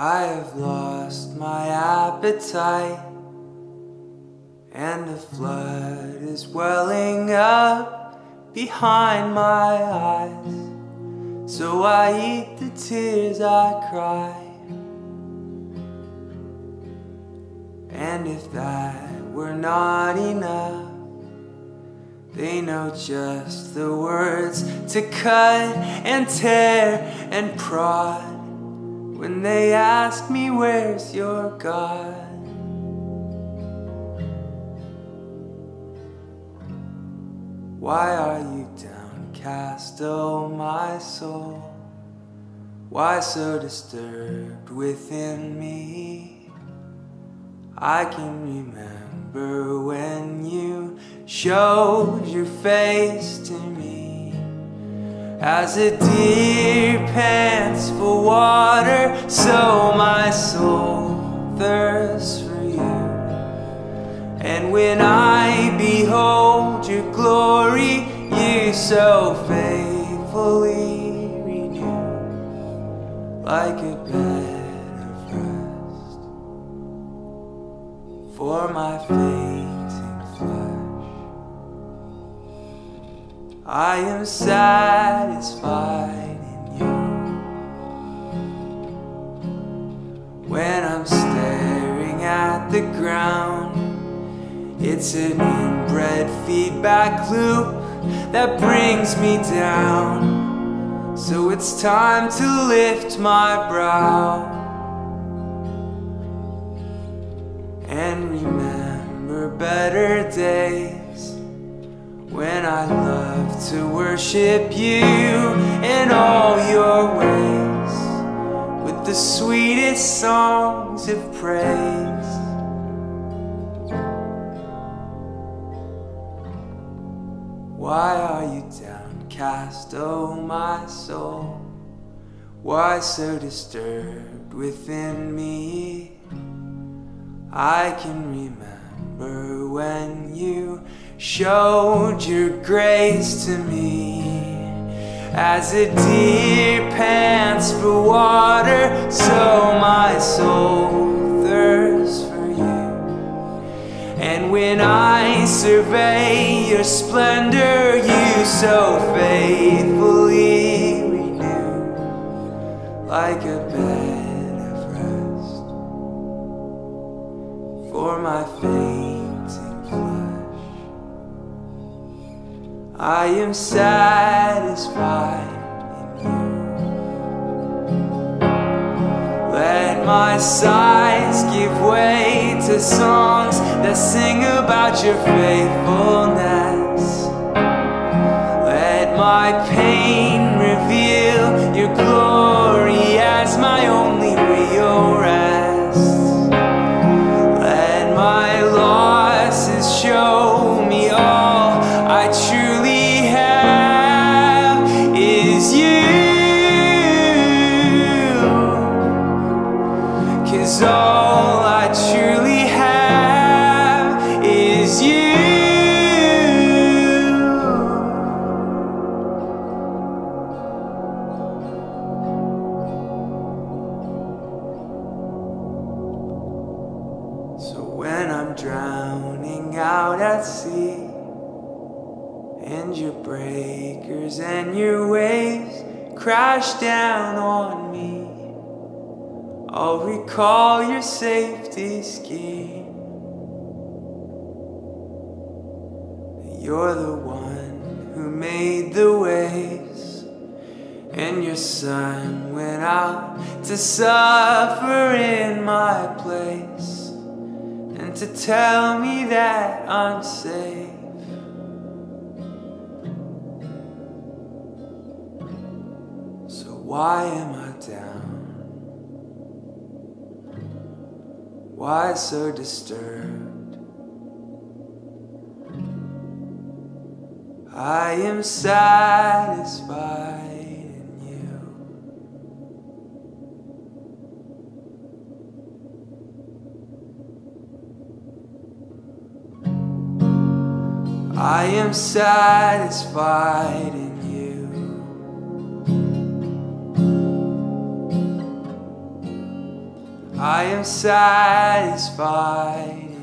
I've lost my appetite, and a flood is welling up behind my eyes. So I eat the tears I cry. And if that were not enough, they know just the words to cut and tear and prod when they ask me, where's your God? Why are you downcast, oh my soul? Why so disturbed within me? I can remember when you showed your face to me, as a deer pants for water, so my soul thirsts for you. And when I behold your glory, you so faithfully renew, like a bed of rest for my fainting flesh. I am satisfied in you. When I'm staring at the ground, it's an inbred feedback loop that brings me down. So it's time to lift my brow and remember better days, when I loved to worship you in all your ways with the sweetest songs of praise. Why are you downcast, oh my soul? Why so disturbed within me? I can remember when you showed your grace to me, as a deer pants for water, so my soul thirsts for you. And when I survey your splendor, you so faithfully renew, like a bed of rest for my fainting flesh. I am satisfied in you. Let my sighs give way to songs that sing about your faithfulness. Let my pain reveal your glory as my only real rest. Let my losses show me all I truly have is you. 'Cause all I truly have is you. So when I'm drowning out at sea, and your breakers and your waves crash down on me, I'll recall your safety scheme. You're the one who made the waves, and your son went out to suffer in my place, and to tell me that I'm safe. So why am I down? Why so disturbed? I am satisfied in you. I am satisfied in you. I am satisfied.